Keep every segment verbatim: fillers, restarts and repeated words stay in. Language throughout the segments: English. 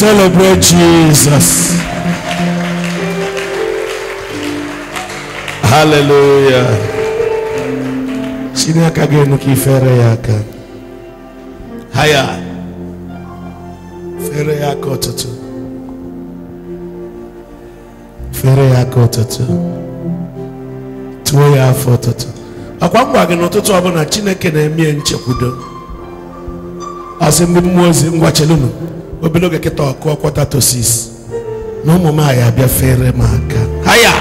Celebrate Jesus. Hallelujah. Haya. Fere yako toto. Fere yako toto. Tuwe ya afo toto. Akwambu ageno toto wabona chineke na emie nche kudo. Asembi mwezi mwachelumu. Obiloge keto kwa kwata to sis. No mama ya bia fere maka. Haya.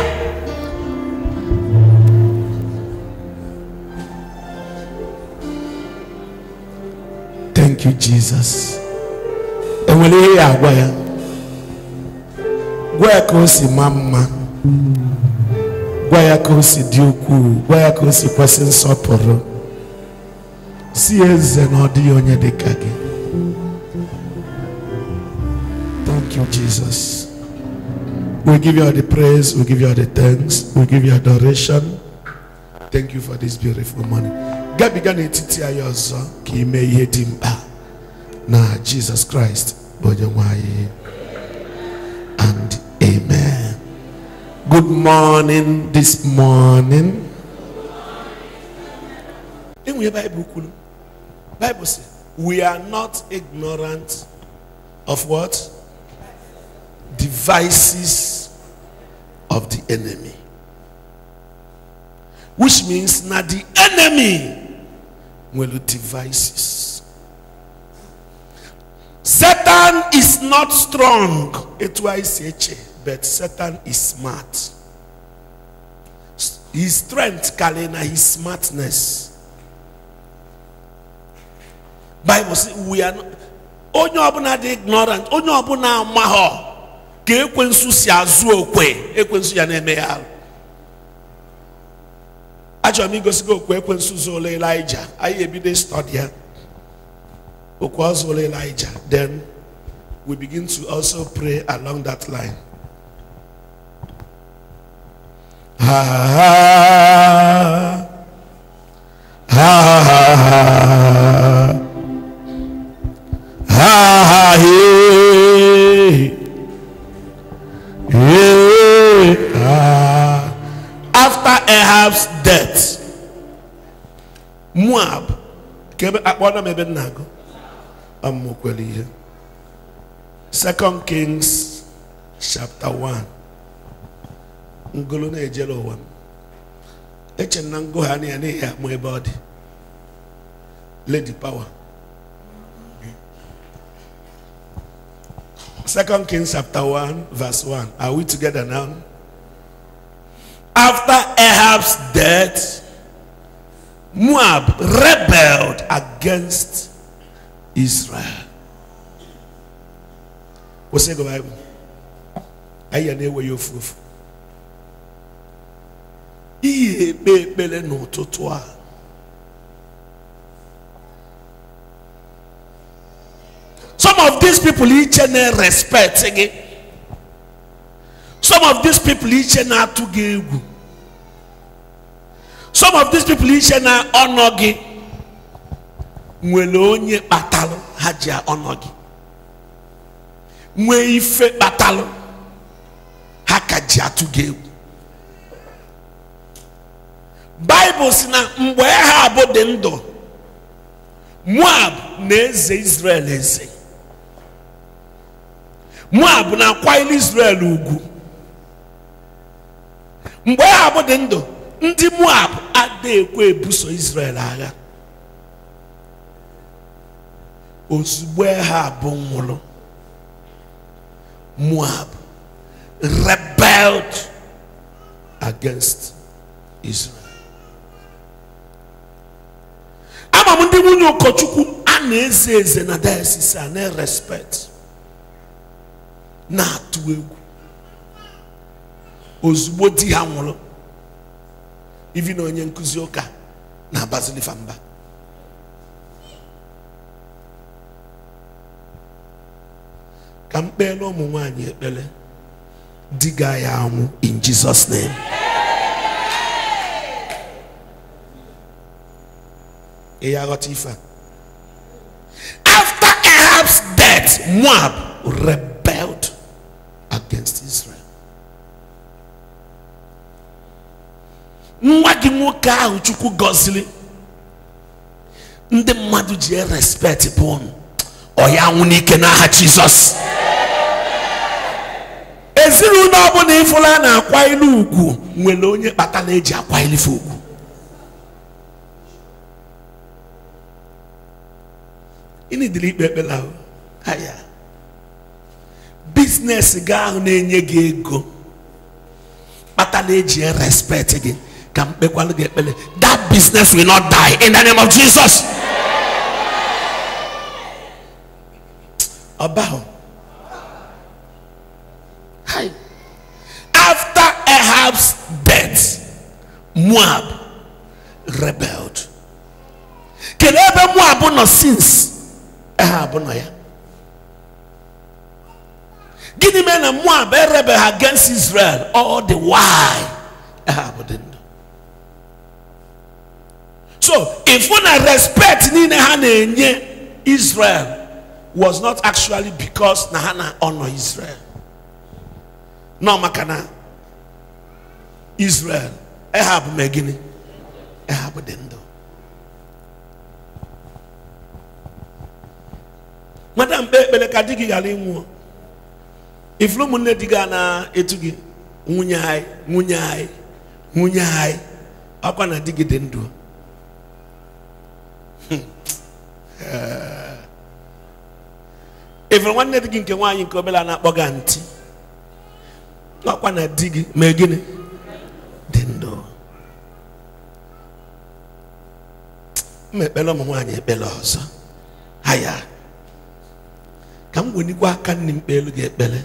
Thank you Jesus. Enwele ya agwa ya. Gwa ya kosi mama. Gwa ya kosi diuku. Gwa ya kosi kwa sensoporo. Sieze na odi onye dekage. Jesus, we give you all the praise, we give you all the thanks, we give you adoration. Thank you for this beautiful morning. God began it to your son, He may hate him. Now, Jesus Christ, and amen. Good morning this morning. In the Bible, Bible says, we are not ignorant of what? Devices of the enemy, which means not the enemy will devices. Satan is not strong, it was but Satan is smart. His strength, Kalena, his smartness. Bible says we are not ignorant. Actually, amigos go kwekwensuzo Elijah. I everyday study. Okwazo Elijah. Then we begin to also pray along that line. Ha ha ha ha ha ha ha. Yeah. After Ahab's death, Moab Second Kings chapter one. Ngolo na ejelo one. Eche na ngoha na na ya mo body. Lady power. Second Kings chapter one verse one. Are we together now? After Ahab's death, Moab rebelled against Israel. What's the Bible? I am where you foof. Iye be bele no totwa. Some of these people each and their respect again. Some of these people each and are to give. Some of these people each and are onogi. Mwelonye batalo hajia onogi. Mweife batalo hakajia to give. Bible sina mbwe habo dendo. Moab neze Israel eze. Moab na kwaili Israel ugu. Mgbe abo de ndo, ndi Moab ade ekwe ebuso Israel agha. Ozugbo ha abo nwụrụ. Moab rebelled against Israel. Ama ndi nwunye Okochukwu ana-eze eze na diocese a na-respect. Na-atụ egwu. Ozugbo di ha nwụrụ. Even onye nkuzi ụka na Bazilifa mba. Ka mkpele ụmụ nwaanyị ekpele. Di ga ya anwụ in Jesus name. Ị ya ghọta ife a. After Ahab's death, Moab rebelled gị nwoke ahụ Chukwu gọzili ndị mmadụ ji respect pụọ ọya anwụ n'ike n'aha Jesus ezinụlọ ọbụla ifụla na akwa ilu ugwu nwere onye kpatala eji akwa ilu ugwu ini dili pepela haya business ga ahụ na-enye gị ego kpatala eji respect gị ka mkpekwalu gị ekpele that business will not die in the name of Jesus About hi. After Ahab's death, Moab rebelled. Can ever Moab no sins? Ahab no ya. Gini men and Moab rebel against Israel all the while. Ahab didn't. So if one respect ni nehane Israel. Was not actually because Nahana honor Israel. No makana Israel. Ahab megini. Ahab dendo. Madam bele kadigi galinwo. Iflu munne diga na etugi munyai munyai munyai akwa na digi dendo. Eh everyone that didn't get one in Kobelana Boganti. Not one that dig Megini Dendo Mebelomani Belos. Haya. Come when you walk and get belly.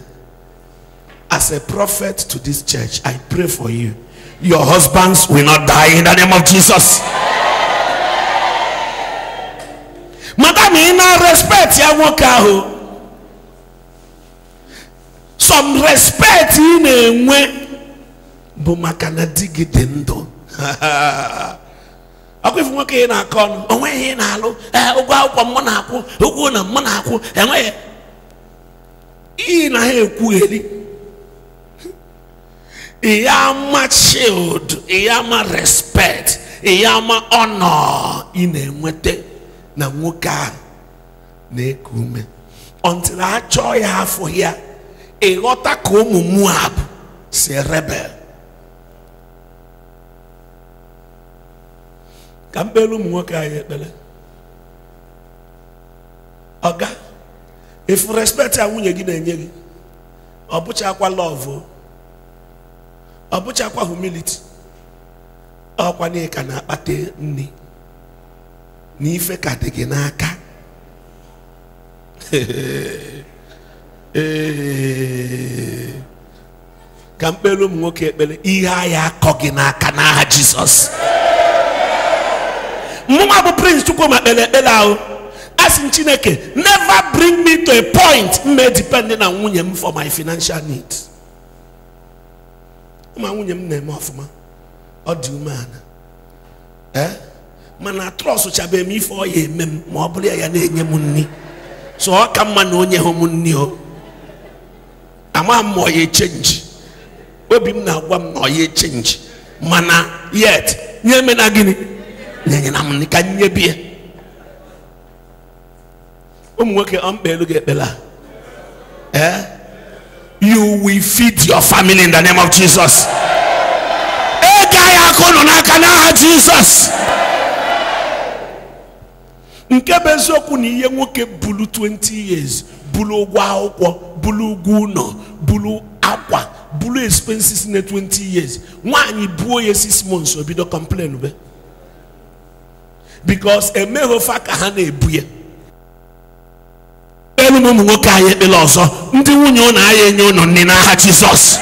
As a prophet to this church, I pray for you. Your husbands will not die in the name of Jesus. Madam, in our respect, I walk out. Some respect in a way, but my Canadigi dendo. I could walk in a con away in Halo, a wow, Monaco, a woman, Monaco, and I in a query. I am my shield, I am my respect, I am my honor in a way. Na muka ne kume until I joy her for here. A water come Moab, say rebel. Campbell Moka Yebele. Oga, if you respect her, when you get in Yegi, or put aqua love, or put aqua humility, or one ekana ate ni. Nife kategenaka. Kampelu mwoke ekpele iya ya kogenaka na Jesus. Muma bu prince chukwu ma ekpele ekpele ahu. Asin Chineke, never bring me to a point me depending on nwunye m for my financial needs. Ma nwunye m na-eme ofuma. Ọ dị umeala. Eh? Man, I trust which I be me for ye, mem, mobile, and ye munni. So I come man on ye homunio. A man more ye change. Webim now one more ye change. Mana yet, ye men agony. Nanam can ye be. Um, work your umbe, look at Bella. Eh? You will feed your family in the name of Jesus. Eh, Gaya Kononakana, Jesus. Nkebezoku ni iye nwoke bulu twenty years bulu gwa okwo bulu guno bulu akwa bulu expenses na twenty years nwanyi buo ye six months obido complain be because emehofa ka ha na ebuye elu mo nwoke aye bele ozo ndi nwunye ona aye nye ono ni na ha Jesus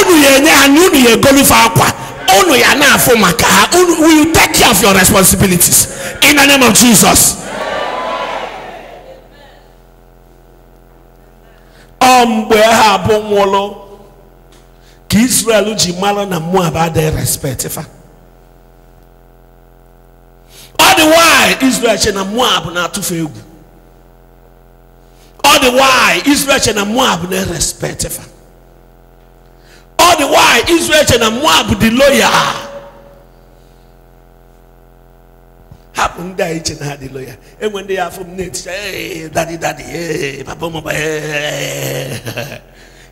onu ye nye anu ni ye golufa akwa onu ya na afo maka ha will you take care of your responsibilities in the name of Jesus. Ombe ha bo nwolo ki Israel ji malo na Moab ada respect fa. All the while Israel che na Moab na atufe egwu. All the while Israel che na Moab na respect fa. All the while Israel che na Moab di loyal happened there each and hallelujah. And when they are from next, hey, daddy, daddy, hey, papa, mama, hey.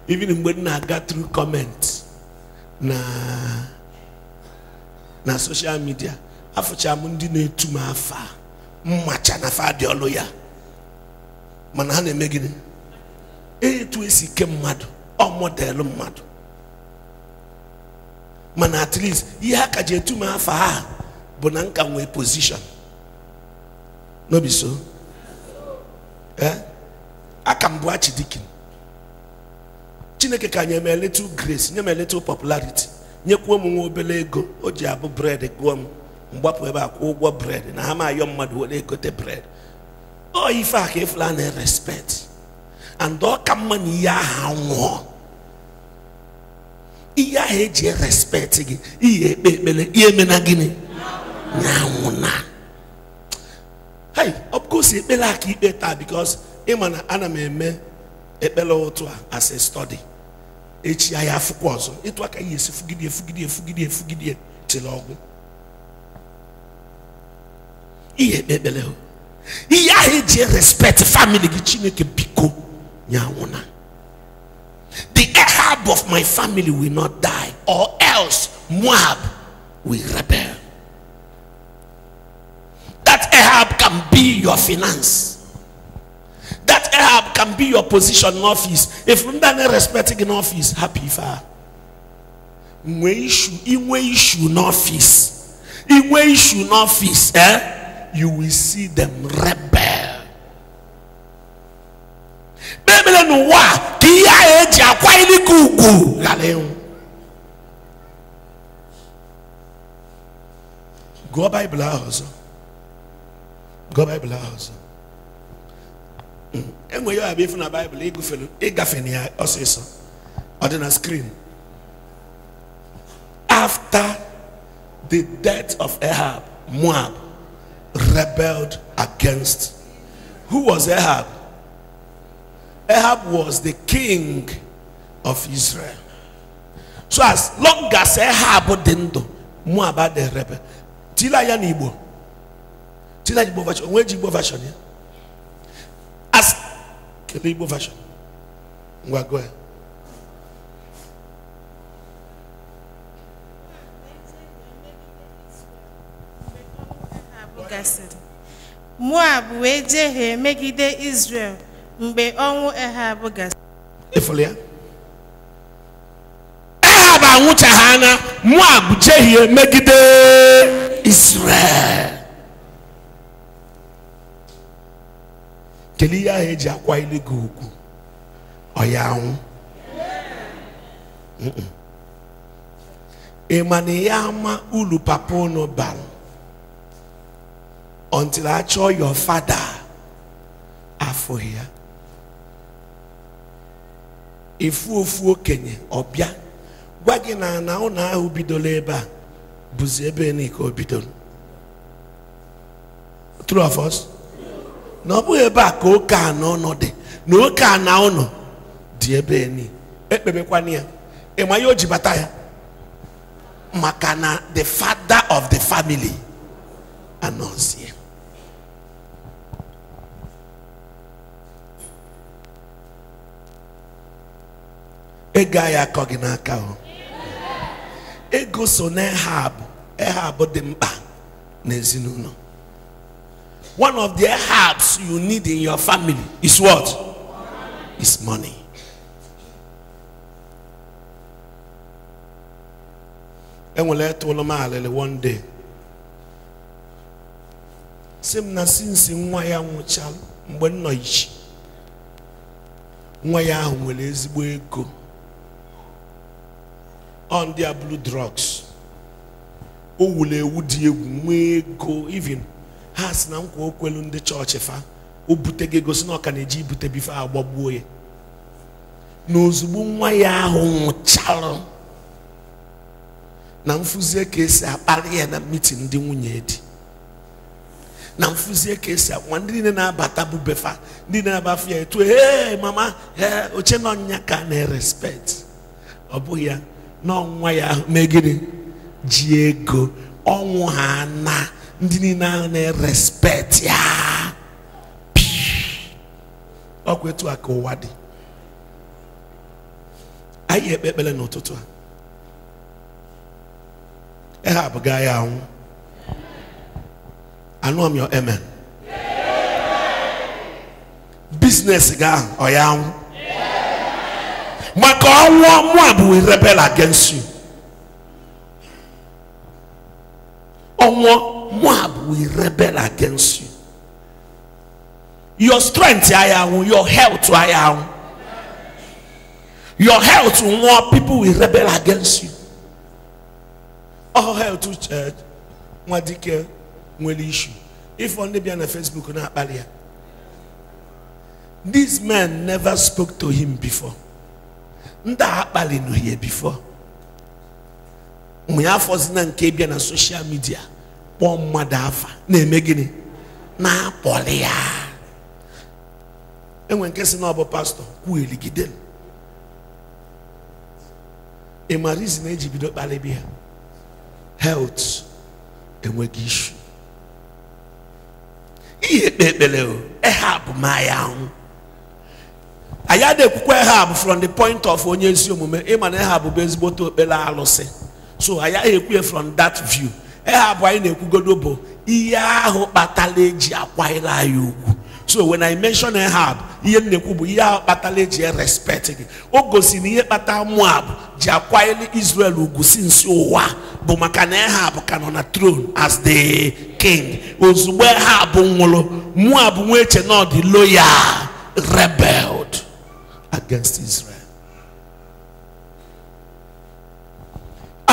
Even when I got through comments na na social media, afucha mundi ne tuma afa, macha na fa di oloya. Manahane megine. E tu esi ke madu, o modelo madu. Man at least ya kaje tuma afa ha. Bonanka we position. No be so. Eh? I can watch Dikin. Chineke can a little grace, nyame a little popularity. Nyekwo mu obele ego, o ji abu bread ego mu. Mgbapu ebe akwo ugwo bread na ama ayo mmadu ole egote bread. Oh, if I give land respect. And all come money ya hawo. Iya heje respect gi. Iye ekpele, iye menagini. Hey, of course, it may like it better because him and Anameme a bellow to as a study. H. I have was it was a yes, forgive you, forgive you, forgive you, forgive you, till all. He bellow. He had respect family, Chineke Pico, Nyawona. The Ahab of my family will not die, or else Moab will rebel. Ahab can be your finance. That Ahab can be your position in office. If you don't respect in office, happy far. When you should office, when you should office, eh? You will see them rebel. Baby, no wa kia eja kwaili kuku galeo. Go Bible also. Go Bible house. And when you are being from the Bible, you go fellow, you go fellow, also so. On the screen. After the death of Ahab, Moab rebelled against. Who was Ahab? Ahab was the king of Israel. So as long as Ahab didn't do, Moab had the rebel. Tila ya nibo. As Igbo version, we are going. Moab we jehe megide Israel mgbe onwu Ahab gasị. Ifolia. Ahab anwụchahana Moab jehe megide Israel. Kelia heji akwa ile gugu oyawu e mani yama ulu papono ban until I show your father afo here ifu ofu okenye obia gwa gi na na una ahu bidolo eba buzi ebe ni ko bidolo. True of us. No boy back o ka no no de no ka na ono de ebe ni ekpebekwane ya e ma yo jibata ya makana the father of the family announce him e guy akogina aka o e go so na hab e hab de mba na ezinuno. One of the herbs you need in your family is what? Is money. And we let Olomale one day. Same na since nwaya nwuchal mgbe nnoichi. Nwaya ahụ nwere ezigbo ego. On their blue drugs. O wule ewu dị egwu nwee ego even has na nkwa okwelu ndị chọọchị fa o butege gosi na ọka na-eji ibute bifa agbagbuo ya na ozugbo nwa ya ahụ nwụchara na mfuzie ka esi akparị ya na meeting ndị nwunye di na mfuzie ka esi akwa ndị niile na-abata bubefa ndị na-abafu ya etu hey mama hey oche na ọnya ka na respect ọ bụghị ya na nwa ya megide ji ego ọnwụ ha na ndini na ne respect ya okwetu akowadi aye bebele no tutu eh abuga ya hu anu am your amen business ga oyahu maka onwo mo abu we rebel against you onwo Moab will rebel against you. Your strength, your health, your health, more people will rebel against you. All hell to church. If only be on the Facebook, not earlier. This man never spoke to him before. Before. We are forcing and keeping on social media. One madafa na megini na polia enwe nke si na obo pastor ku eligiden e marizi na ejibido kpali bia health enwegi issue ihe bebele o ehab ma ya hu ayade kwukwe ehab from the point of onye nsi omume e ma na ehab bezbo to bela alose so ayaye kwue from that view so when I mention Ahab, respect. Israel throne as the king. The lawyer rebelled against Israel.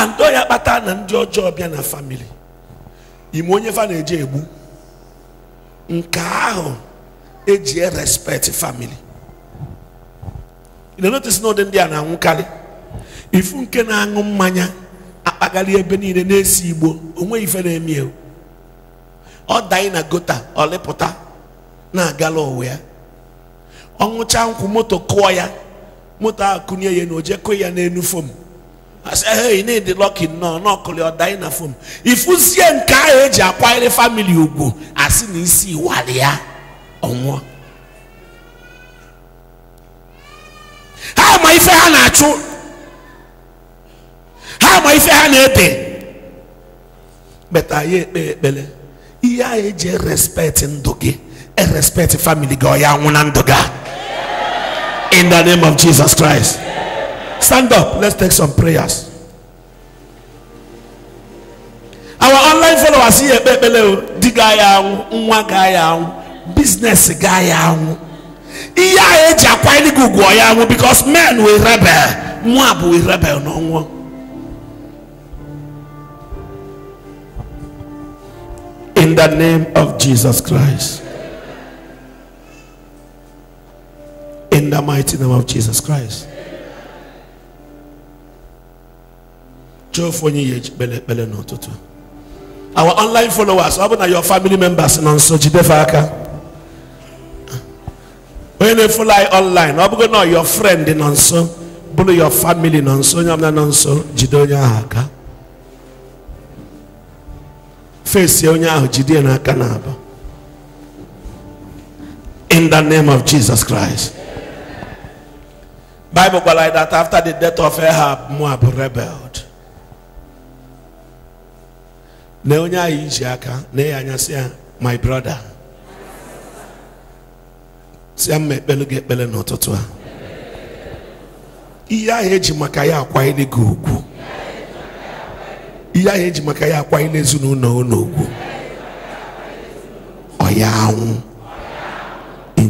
And do ya bata and your job and family. Imonya fanejebu. Nkao eje respect family. You notice no them there na nkali. If unke na anwu manya apagali ebe niile na esi igbo, onwe ife na emi e. O dai na gota, o lepota na agala owe ya. Onwucha nkwu moto kọ ya. Moto akunye ye na oje kọ ya na enufom. I said, hey, you need the lucky no, no, call your diner phone. If you see a car, age, acquire a family, you go. I see, you see what they are on what. How am I fair natural? How am I fair nature? But I hate Bele. He age respect in Dogi, and respect family, go, ya, one and Doga. In the name of Jesus Christ. Stand up. Let's take some prayers. Our online followers here, Bebeleo, Digaya, Mwagaya, business Gaya. Iya eja kwaili guguaya, because men will rebel. Moab will rebel no more. In the name of Jesus Christ. In the mighty name of Jesus Christ. Our online followers, how about your family members? Non so jidefaka. When they follow online, how about your friend? Non so, but your family non so. You have non so jidonya haka. Face yonya jidena kanaba. In the name of Jesus Christ. Bible go like that. After the death of Ahab, Moab rebelled. My brother. In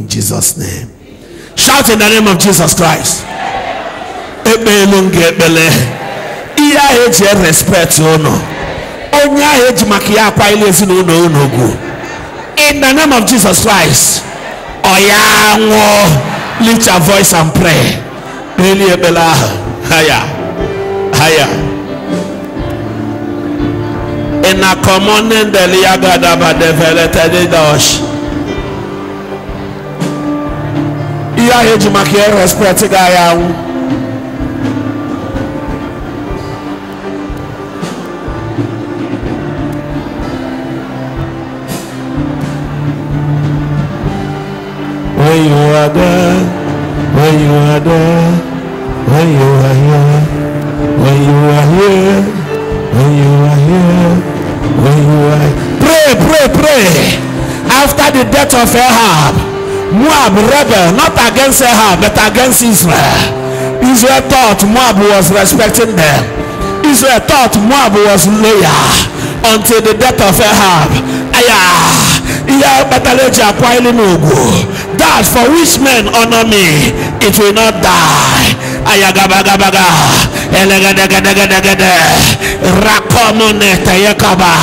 Jesus' name. Shout in the name of Jesus Christ. In the name of Jesus Christ, Oyango, lift your voice and pray. Really, Bella, higher, higher. In a common name, the Liagadaba developed dosh. Iya Ejimakia respect Gaia. When you are there, when you are there, when you are here, when you are here, when you are here, when you are. Pray, pray, pray. After the death of Ahab, Moab rebelled, not against Ahab, but against Israel. Israel thought Moab was respecting them. Israel thought Moab was loyal until the death of Ahab. Ayah. That for which men honor me, it will not die. Ayagabagabaga, elegadegadegadegade, rakomonetayakaba.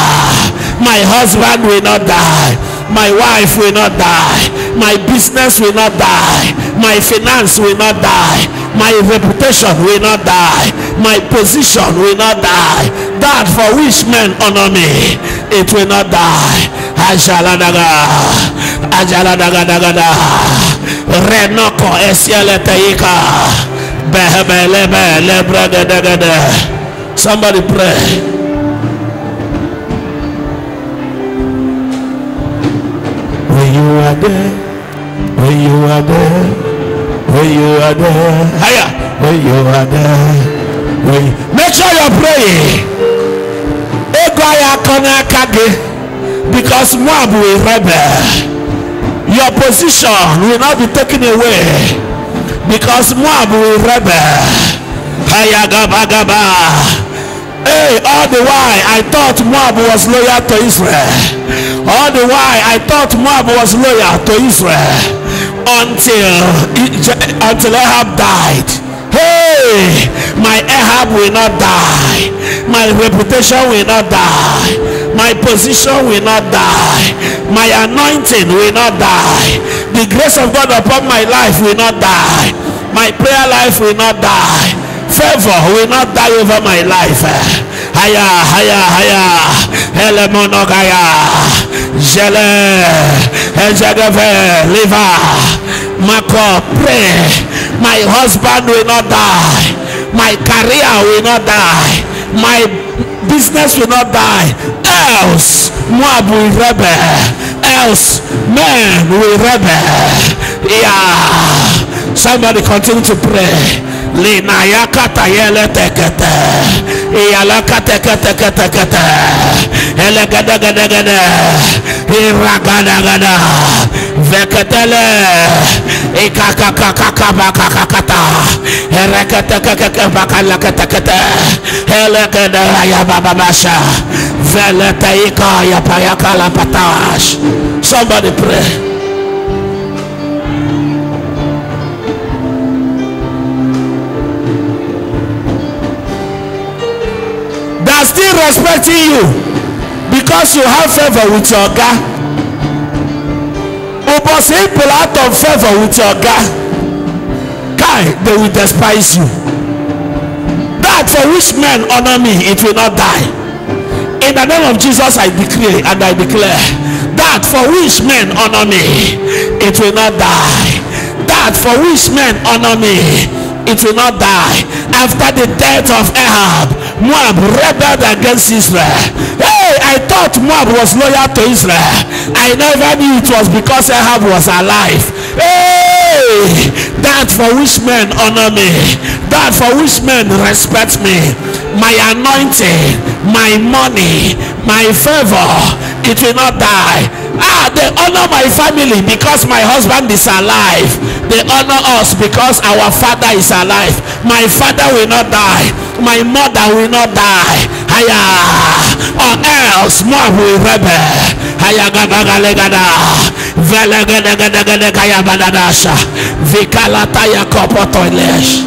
My husband will not die. My wife will not die. My business will not die. My finance will not die. My reputation will not die. My position will not die. That for which men honor me, it will not die. Ajaladaga, Ajaladagada, Renoko Esialeteika, Behebelebe, Lebregadagada. Somebody pray. When you are there, when you are there, when you are there, higher, when you are there, when you... Make sure you're praying. Because Moab will rebel. Your position will not be taken away. Because Moab will rebel. Higher, gaba, gaba. Hey, all the while I thought Moab was loyal to Israel. All the while I thought Moab was loyal to Israel until until Ahab died. Hey, my Ahab will not die. My reputation will not die. My position will not die. My anointing will not die. The grace of God upon my life will not die. My prayer life will not die. Favor will not die over my life. Haya, haya, haya. Hele monogaya. Jele. Ejagave. Liva. Mako. Pray. My husband will not die. My career will not die. My business will not die. Else, Moab will rebel. Else, men will rebel. Yeah. Somebody continue to pray. Linayakata yele tekete, iyalakate kete kete kete, elegada gada gada, iragada gada, veketele, ikakakakaka bakakakata, erekete keke bakala kete kete, elegada yabababasha, velete ika yapayakala patash. Somebody pray. Still respecting you because you have favor with your God. Because people out of favor with your God, guy, they will despise you. That for which men honor me, it will not die. In the name of Jesus, I decree and I declare that for which men honor me, it will not die. That for which men honor me, it will not die. After the death of Ahab, Moab rebelled against Israel. Hey, I thought Moab was loyal to Israel. I never knew it was because Ahab was alive. Hey, that for which men honor me, that for which men respect me, my anointing, my money, my favor, it will not die. Ah, they honor my family because my husband is alive. They honor us because our father is alive. My father will not die. My mother will not die. Haya, or else Moab will rebel. Haya gada gada gada, vela gada gada gada kaya badadasha, vikalata ya kopotoilesh.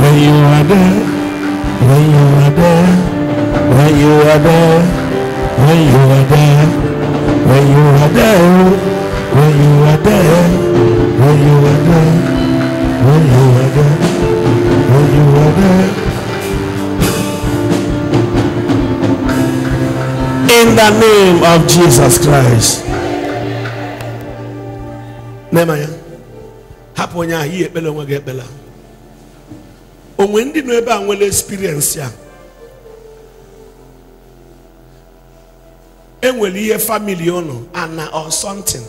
When you are there, when you are there, when you are there. in the name of Jesus Christ. Nemaya. Haponya ye bela onwe ga bela. Onwe ndi no ebe anwele experience ya. Enwele ye family ono ana or something.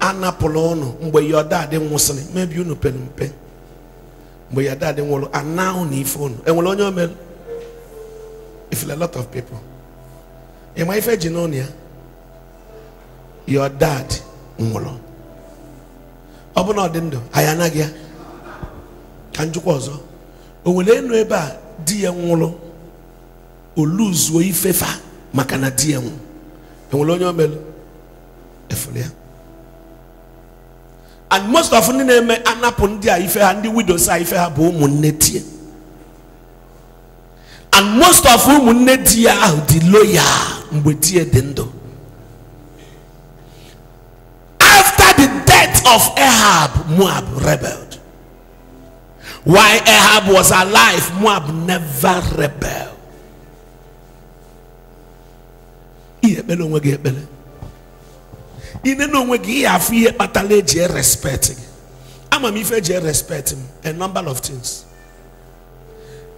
Ana polo ono mgbe your dad nwusini maybe you no penumpe. Mgbe your dad nwolo ana oni phone. Enwele onye omel. If a lot of people, in my faith, your dad, Molo, Open our window, Ayanagia, Kanjukozo, Ulenweba, dear Molo, who lose way fefa, Macana dear, Ulonio, Efolia. And most of the name Anapondia, if I and the widows, I fair boom netia. And most of whom will not dear the lawyer, will dear Dendo. After the death of Ahab, Moab rebelled. While Ahab was alive, Moab never rebelled. I'm a mifeje respect him a number of things.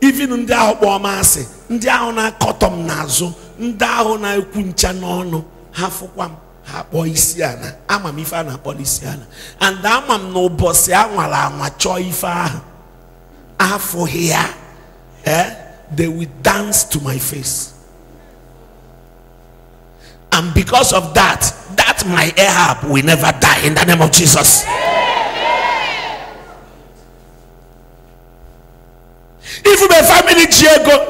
Even in the Obamasi, Ndiana Cottom Nazo, Ndaona Quinchanono, half of one, half Boisiana, Amamifana Policiana, and Amam no Bosiamala, Machoifa. Ah, for here, eh? They will dance to my face. And because of that, that my Ahab will never die in the name of Jesus. If my family Diego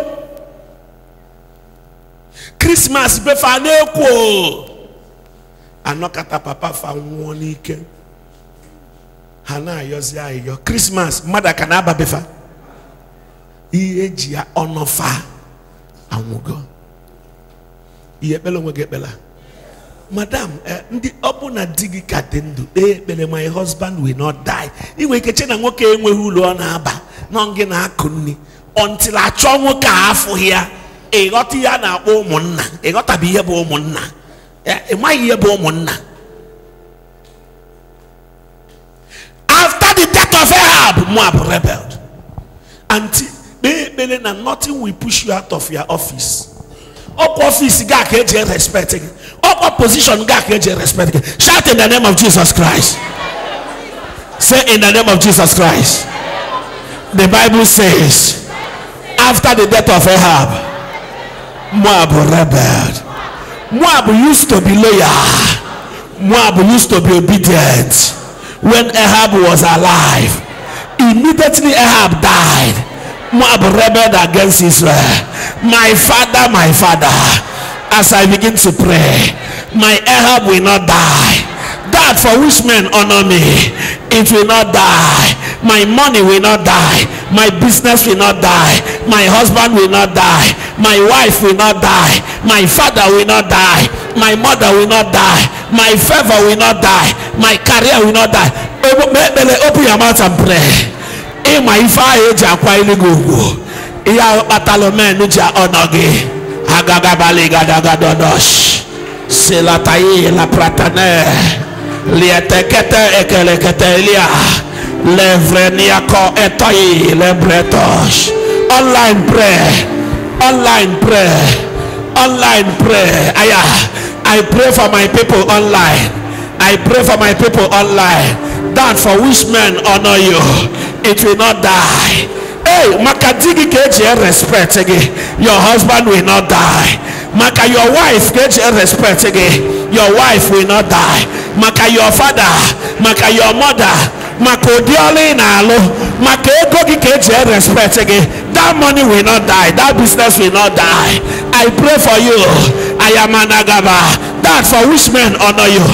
Christmas be faneko anokata papa fa wonike hana yozi ayo Christmas mother can aba befa ejia onofa anwugo iye belo we gebela madam ndi obuna digi katendu e bele my husband will not die iwe keche na nwoke enwehu lo na aba until I chongo ka for here, e goti ya na bo monna, e gota biye bo monna, e ma ye bo monna. After the death of Ahab, Moab rebelled. Until Belena, nothing will push you out of your office. Up office, God can't respect it. Up opposition, God can't respect it. Shout in the name of Jesus Christ. Say in the name of Jesus Christ. The Bible says, after the death of Ahab, Moab rebelled. Moab used to be loyal. Moab used to be obedient. When Ahab was alive, immediately Ahab died. Moab rebelled against Israel. My father, my father, as I begin to pray, my Ahab will not die. That for which men honor me, it will not die. My money will not die. My business will not die. My husband will not die. My wife will not die. My father will not die. My mother will not die. My favor will not die. My career will not die. Open your mouth and pray. Levreniako etoi lebretosh. Online prayer, online prayer, online prayer. I, I pray for my people online. I pray for my people online. That for which men honor you, it will not die. Hey, Makadigi keje respect again. Your husband will not die. Maka, your wife keje respect again. Your wife will not die. Maka, your father. Maka, your mother. That money will not die. That business will not die. I pray for you. I am an agaba. That for which men honor you.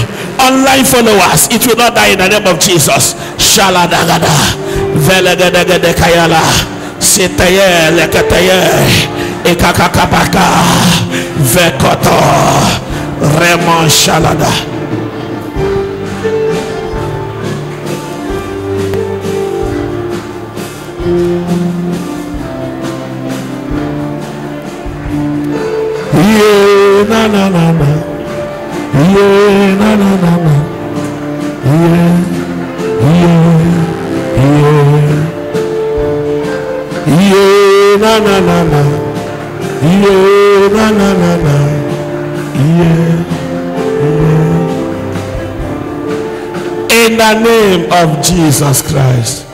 Online followers, it will not die in the name of Jesus. Shala dagada, velegede de kayala, sitaye lekataye, ekakakabaka, vekoto, remon shalada. Yeah. na na na na, yeah na na na na, yeah. In the name of Jesus Christ.